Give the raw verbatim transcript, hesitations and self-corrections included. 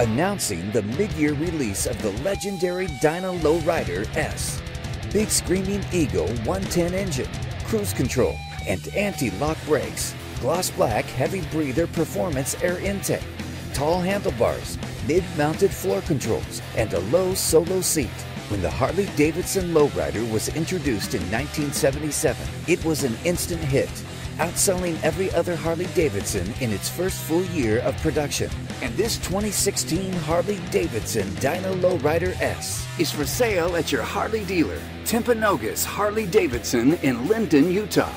announcing the mid-year release of the legendary Dyna Low Rider S. Big Screaming Eagle one ten engine, cruise control, and anti-lock brakes, gloss black heavy breather performance air intake, tall handlebars, mid-mounted floor controls, and a low solo seat. When the Harley-Davidson Lowrider was introduced in nineteen seventy-seven, it was an instant hit, outselling every other Harley-Davidson in its first full year of production. And this twenty sixteen Harley-Davidson Dyna Lowrider S is for sale at your Harley dealer, Timpanogos Harley-Davidson in Linden, Utah.